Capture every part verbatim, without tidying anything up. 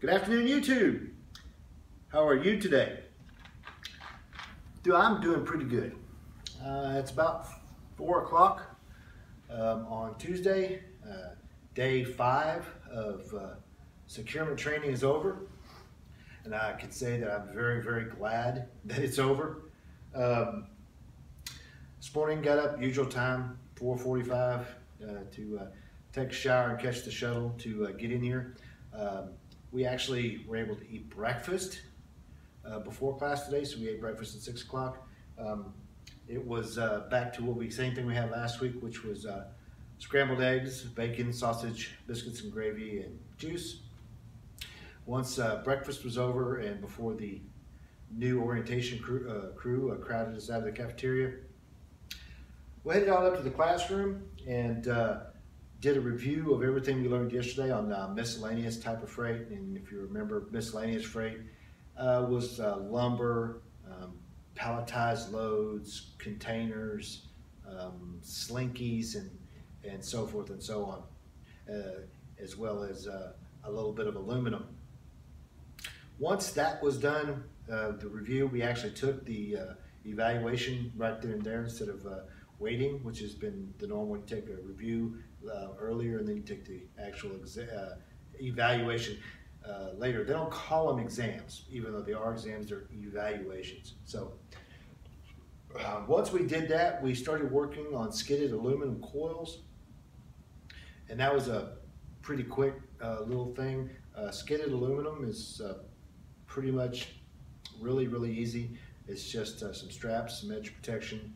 Good afternoon, YouTube. How are you today? Dude, I'm doing pretty good. Uh, it's about four o'clock um, on Tuesday. Uh, day five of uh, securement training is over, and I can say that I'm very, very glad that it's over. Um, this morning, got up usual time, four forty-five, uh, to uh, take a shower and catch the shuttle to uh, get in here. Um, we actually were able to eat breakfast uh, before class today, so we ate breakfast at six o'clock. Um, it was uh, back to what we same thing we had last week, which was uh, scrambled eggs, bacon, sausage, biscuits and gravy, and juice. Once uh, breakfast was over and before the new orientation crew, uh, crew uh, crowded us out of the cafeteria, we headed on up to the classroom and uh, did a review of everything we learned yesterday on uh, miscellaneous type of freight. And if you remember, miscellaneous freight uh, was uh, lumber, um, palletized loads, containers, um, slinkies, and, and so forth and so on, uh, as well as uh, a little bit of aluminum. Once that was done, uh, the review, we actually took the uh, evaluation right there and there instead of uh, waiting, which has been the normal. You take a review uh, earlier and then you take the actual uh, evaluation uh, later. They don't call them exams, even though they are exams, they're evaluations. So uh, once we did that, we started working on skidded aluminum coils, and that was a pretty quick uh, little thing. Uh, skidded aluminum is uh, pretty much really, really easy. It's just uh, some straps, some edge protection,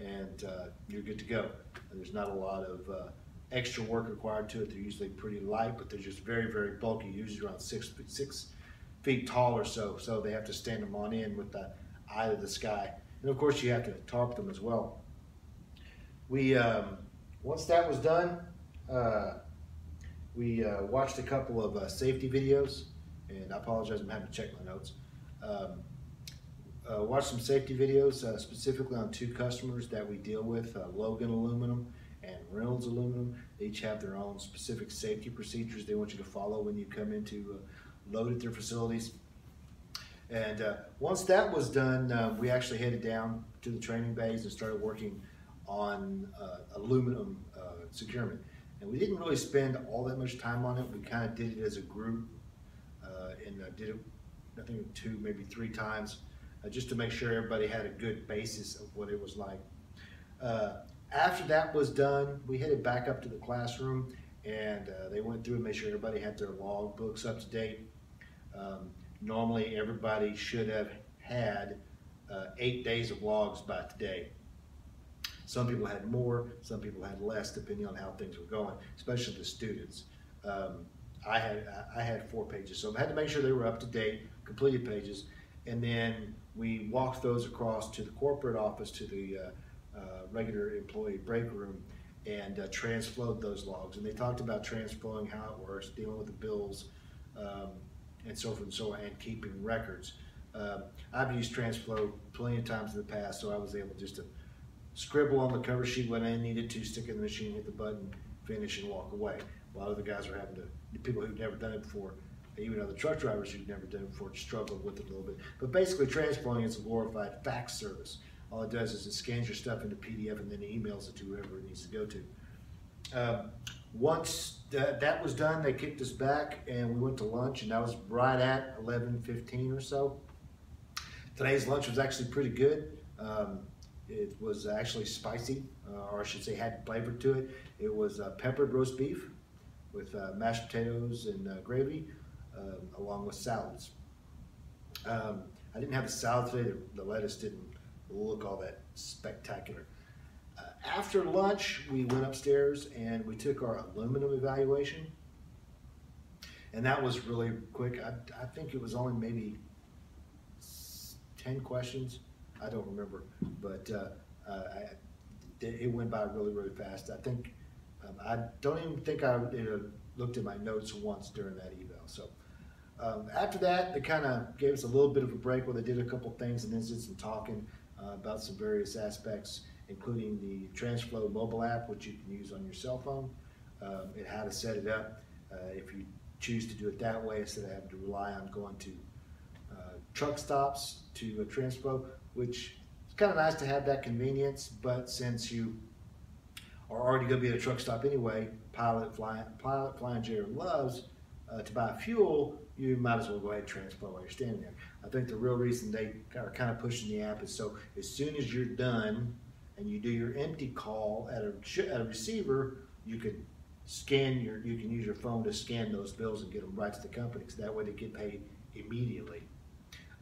and uh, you're good to go. And there's not a lot of uh, extra work required to it. They're usually pretty light, but they're just very, very bulky, usually around six, six feet tall or so. So they have to stand them on in with the eye of the sky. And of course you have to tarp them as well. We, um, once that was done, uh, we uh, watched a couple of uh, safety videos, and I apologize, I'm having to check my notes. Um, Uh, watch some safety videos, uh, specifically on two customers that we deal with, uh, Logan Aluminum and Reynolds Aluminum. They each have their own specific safety procedures they want you to follow when you come in to uh, load at their facilities. And uh, once that was done, uh, we actually headed down to the training bays and started working on uh, aluminum uh, securement. And we didn't really spend all that much time on it. We kind of did it as a group uh, and uh, did it, I think, two, maybe three times. Uh, just to make sure everybody had a good basis of what it was like. Uh, after that was done, we headed back up to the classroom, and uh, they went through and made sure everybody had their log books up to date. Um, normally everybody should have had uh, eight days of logs by today. Some people had more, some people had less, depending on how things were going, especially the students. Um, I had I had four pages, so I had to make sure they were up to date, completed pages, and then we walked those across to the corporate office, to the uh, uh, regular employee break room, and uh, transflowed those logs. And they talked about transflowing, how it works, dealing with the bills, um, and so forth and so on, and keeping records. Uh, I've used Transflow plenty of times in the past, so I was able just to scribble on the cover sheet when I needed to, stick in the machine, hit the button, finish, and walk away. A lot of the guys are having to, the people who've never done it before, even other truck drivers who've never done it before struggle with it a little bit. But basically, Transflowing is a glorified fax service. All it does is it scans your stuff into P D F and then emails it to whoever it needs to go to. Uh, once th that was done, they kicked us back and we went to lunch, and that was right at eleven fifteen or so. Today's lunch was actually pretty good. Um, it was actually spicy, uh, or I should say had flavor to it. It was uh, peppered roast beef with uh, mashed potatoes and uh, gravy, Um, along with salads. Um, I didn't have a salad today. The, the lettuce didn't look all that spectacular. Uh, after lunch, we went upstairs and we took our aluminum evaluation. And that was really quick. I, I think it was only maybe ten questions. I don't remember, but uh, uh, I, it went by really, really fast. I think, um, I don't even think I you know, looked at my notes once during that eval. So. Um, after that, they kind of gave us a little bit of a break where they did a couple things and then did some talking uh, about some various aspects, including the Transflow mobile app, which you can use on your cell phone, um, and how to set it up. Uh, if you choose to do it that way instead of having to rely on going to uh, truck stops to a Transflow, which it's kind of nice to have that convenience, but since you are already going to be at a truck stop anyway, Pilot Flying, Pilot Flying J loves uh, to buy fuel, you might as well go ahead and Transflow while you're standing there. I think the real reason they are kind of pushing the app is so as soon as you're done and you do your empty call at a, at a receiver, you can scan your, you can use your phone to scan those bills and get them right to the company, so that way they get paid immediately.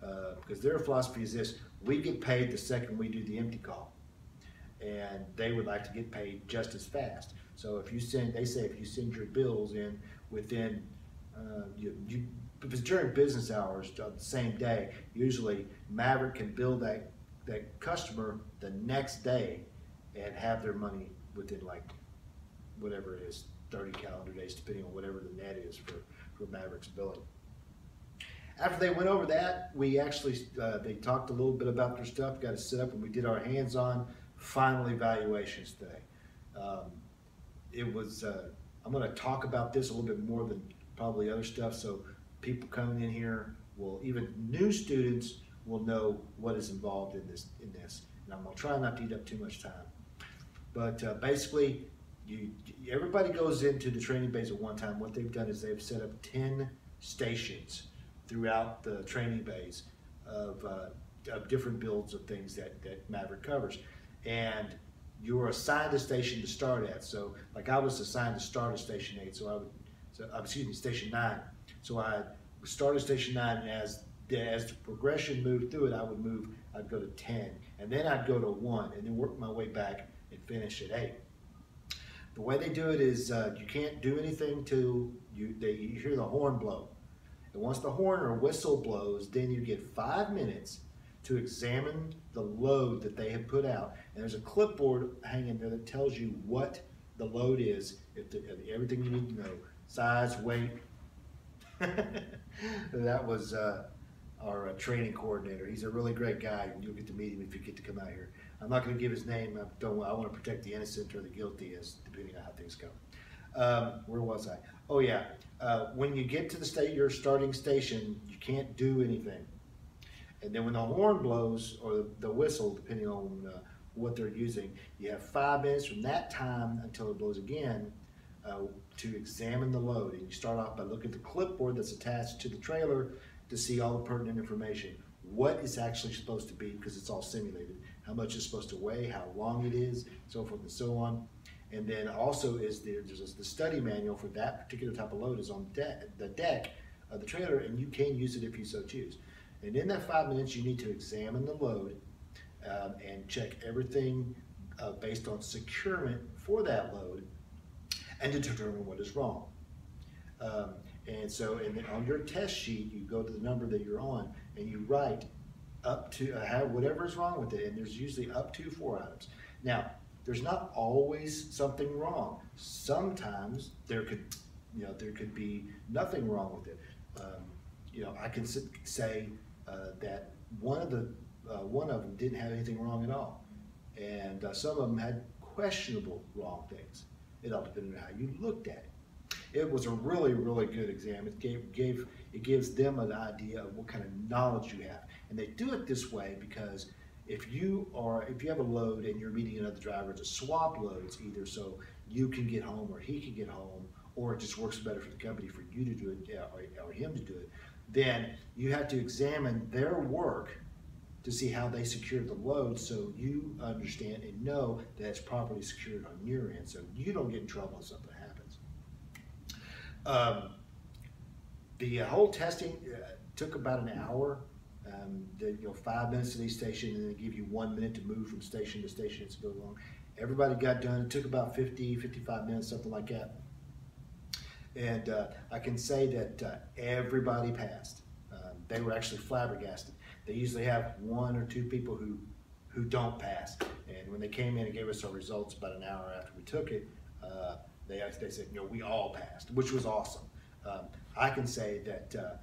Uh, because their philosophy is this: we get paid the second we do the empty call, and they would like to get paid just as fast. So if you send, they say if you send your bills in within, uh, you, you, if it's during business hours on the same day, usually Maverick can bill that that customer the next day and have their money within like whatever it is, thirty calendar days, depending on whatever the net is for, for Maverick's billing. After they went over that, we actually, uh, they talked a little bit about their stuff, got it set up, and we did our hands-on final evaluations today. Um, it was, uh, I'm gonna talk about this a little bit more than probably other stuff, so people coming in here will, even new students will know what is involved in this. In this. And I'm gonna try not to eat up too much time. But uh, basically, you, everybody goes into the training base at one time. What they've done is they've set up ten stations throughout the training bays of, uh, of different builds of things that, that Maverick covers. And you were assigned a station to start at. So like I was assigned to start at station eight, so I would, so, excuse me, station nine. So I started station nine, and as the, as the progression moved through it, I would move, I'd go to ten, and then I'd go to one, and then work my way back and finish at eight. The way they do it is uh, you can't do anything till you, they, you hear the horn blow. And once the horn or whistle blows, then you get five minutes to examine the load that they have put out. And there's a clipboard hanging there that tells you what the load is, if the, everything you need to know, size, weight. That was uh, our uh, training coordinator. He's a really great guy. You'll get to meet him if you get to come out here. I'm not going to give his name. I don't. I want to protect the innocent or the guilty, as depending on how things go. Um, where was I? Oh yeah. Uh, when you get to the state, your starting station, you can't do anything. And then when the horn blows, or the, the whistle, depending on uh, what they're using, you have five minutes from that time until it blows again uh, to examine the load. And you start off by looking at the clipboard that's attached to the trailer to see all the pertinent information. What it's actually supposed to be, because it's all simulated. How much it's supposed to weigh, how long it is, so forth and so on. And then also is the, there's the study manual for that particular type of load is on deck, the deck of the trailer, and you can use it if you so choose. And in that five minutes, you need to examine the load um, and check everything uh, based on securement for that load and to determine what is wrong. Um, and so and then on your test sheet, you go to the number that you're on and you write up to uh, have whatever is wrong with it, and there's usually up to four items. Now, there's not always something wrong. Sometimes there could, you know, there could be nothing wrong with it. Um, you know, I can say uh, that one of the uh, one of them didn't have anything wrong at all, and uh, some of them had questionable wrong things. It all depended on how you looked at it. It was a really, really good exam. It gave gave it gives them an idea of what kind of knowledge you have. And they do it this way because if you are, if you have a load and you're meeting another driver, it's a swap load. It's either so you can get home or he can get home, or it just works better for the company for you to do it or, or him to do it. Then you have to examine their work to see how they secure the load, so you understand and know that it's properly secured on your end, so you don't get in trouble if something happens. Um, the whole testing uh, took about an hour. Um, the, you know, five minutes to each station, and then they give you one minute to move from station to station as you go along. Everybody got done. It took about fifty, fifty-five minutes, something like that. And uh, I can say that uh, everybody passed. Um, they were actually flabbergasted. They usually have one or two people who, who don't pass. And when they came in and gave us our results about an hour after we took it, uh, they, they said, you know, we all passed, which was awesome. Um, I can say that uh,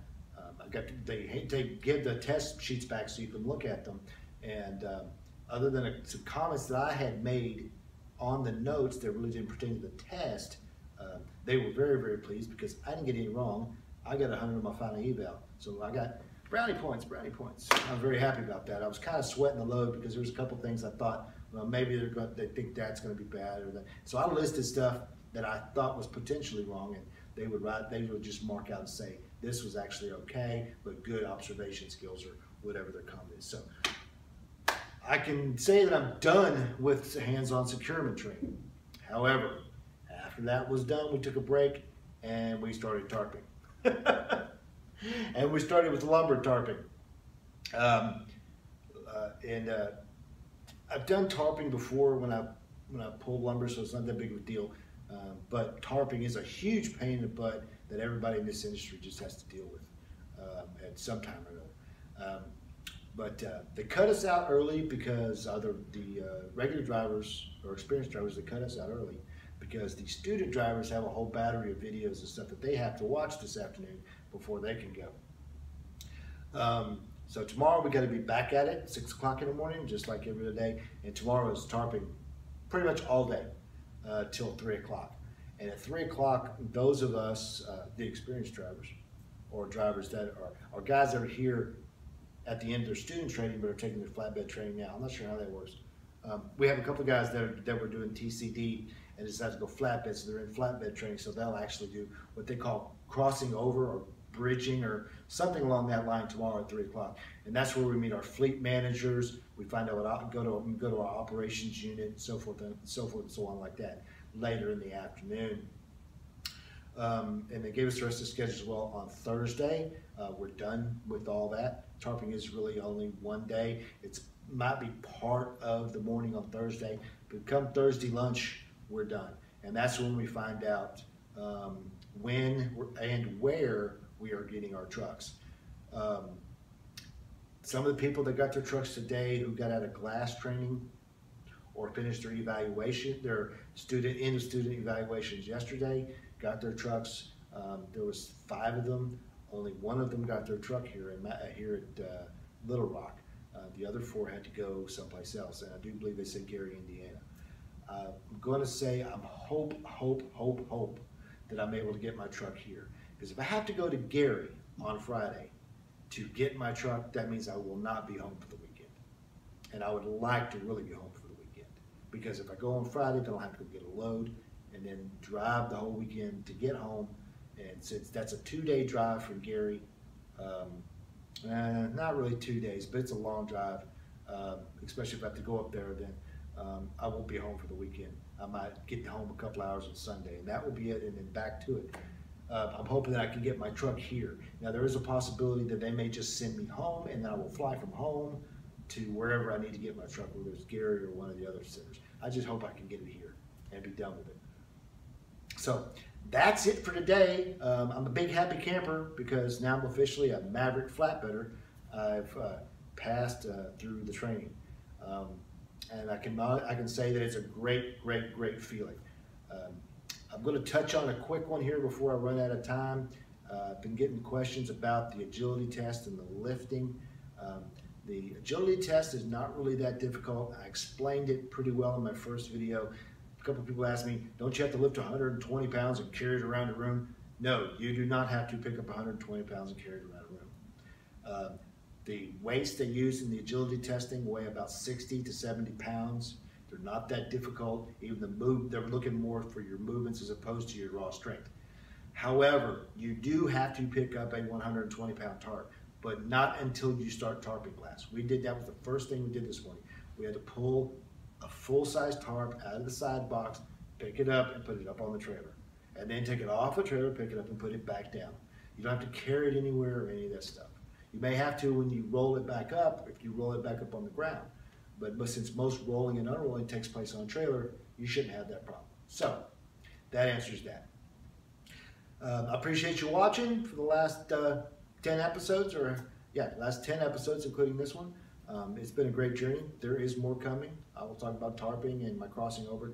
I've got to, they, they give the test sheets back so you can look at them. And um, other than a, some comments that I had made on the notes that really didn't pertain to the test, um, They were very, very pleased because I didn't get any wrong. I got one hundred on my final eval. So I got brownie points, brownie points. I was very happy about that. I was kind of sweating the load because there was a couple things I thought, well, maybe they're going, they think that's going to be bad. Or that. So I listed stuff that I thought was potentially wrong, and they would write, they would just mark out and say, this was actually okay, but good observation skills or whatever their comment is. So I can say that I'm done with hands-on securement training. However, after that was done, we took a break and we started tarping. And we started with lumber tarping. Um, uh, and uh, I've done tarping before when I when I pulled lumber, so it's not that big of a deal. Um, but tarping is a huge pain in the butt that everybody in this industry just has to deal with um, at some time or another. Um, but uh, they cut us out early because either the uh, regular drivers or experienced drivers, they cut us out early because the student drivers have a whole battery of videos and stuff that they have to watch this afternoon before they can go. Um, so tomorrow we got to be back at it, six o'clock in the morning, just like every other day. And tomorrow is tarping pretty much all day uh, till three o'clock. And at three o'clock, those of us, uh, the experienced drivers, or drivers that are, or guys that are here at the end of their student training but are taking their flatbed training now. I'm not sure how that works. Um, we have a couple of guys that, are, that were doing T C D and decided to go flatbed, so they're in flatbed training, so they'll actually do what they call crossing over or bridging or something along that line tomorrow at three o'clock. And that's where we meet our fleet managers. We find out what, go to, go to our operations unit, and so forth and so forth and so on like that later in the afternoon. Um, and they gave us the rest of the schedule as well on Thursday. Uh, we're done with all that. Tarping is really only one day. It might be part of the morning on Thursday, but come Thursday lunch, we're done. And that's when we find out um, when and where we are getting our trucks. Um, some of the people that got their trucks today who got out of glass training or finished their evaluation, their student, end of student evaluations yesterday, got their trucks. Um, there was five of them. Only one of them got their truck here, in, here at uh, Little Rock. Uh, the other four had to go someplace else, and I do believe they said Gary, Indiana. Uh, I'm going to say I'm hope, hope, hope, hope that I'm able to get my truck here. Because if I have to go to Gary on Friday to get my truck, that means I will not be home for the weekend. And I would like to really be home for the weekend. Because if I go on Friday, then I'll have to go get a load and then drive the whole weekend to get home. And since that's a two-day drive from Gary, um, uh, not really two days, but it's a long drive, um, especially if I have to go up there, then um, I won't be home for the weekend. I might get home a couple hours on Sunday, and that will be it, and then back to it. Uh, I'm hoping that I can get my truck here. Now, there is a possibility that they may just send me home, and then I will fly from home to wherever I need to get my truck, whether it's Gary or one of the other centers. I just hope I can get it here and be done with it. So that's it for today. Um, I'm a big happy camper because now I'm officially a Maverick flatbedder. I've uh, passed uh, through the training. Um, and I can, I can say that it's a great, great, great feeling. Um, I'm gonna touch on a quick one here before I run out of time. Uh, I've been getting questions about the agility test and the lifting. Um, the agility test is not really that difficult. I explained it pretty well in my first video. A couple of people asked me, don't you have to lift one hundred twenty pounds and carry it around the room? No, you do not have to pick up one hundred twenty pounds and carry it around the room. Uh, the weights they use in the agility testing weigh about sixty to seventy pounds. They're not that difficult. Even the move, they're looking more for your movements as opposed to your raw strength. However, you do have to pick up a one hundred twenty pound tarp, but not until you start tarping class. We did that with the first thing we did this morning. We had to pull a full-size tarp out of the side box, pick it up and put it up on the trailer. And then take it off the trailer, pick it up and put it back down. You don't have to carry it anywhere or any of that stuff. You may have to when you roll it back up, if you roll it back up on the ground. But, but since most rolling and unrolling takes place on a trailer, you shouldn't have that problem. So, that answers that. Um, I appreciate you watching for the last uh, ten episodes, or yeah, last ten episodes, including this one. Um, it's been a great journey. There is more coming. I will talk about tarping and my crossing over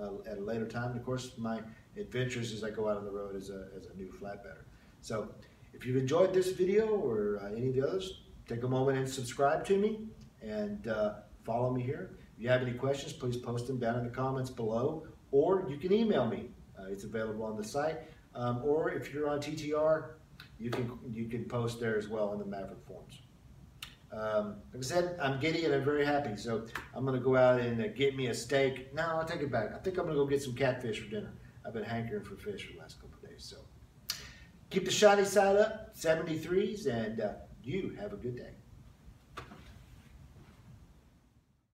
uh, at a later time. And of course, my adventures as I go out on the road as a, as a new flatbedder. So if you've enjoyed this video or uh, any of the others, take a moment and subscribe to me and uh, follow me here. If you have any questions, please post them down in the comments below, or you can email me. Uh, it's available on the site, um, or if you're on T T R, you can you can post there as well in the Maverick forums. Um, like I said, I'm giddy and I'm very happy, so I'm gonna go out and uh, get me a steak. No, I'll take it back. I think I'm gonna go get some catfish for dinner. I've been hankering for fish for the last couple of days, so. Keep the shiny side up, seventy-threes, and uh, you have a good day.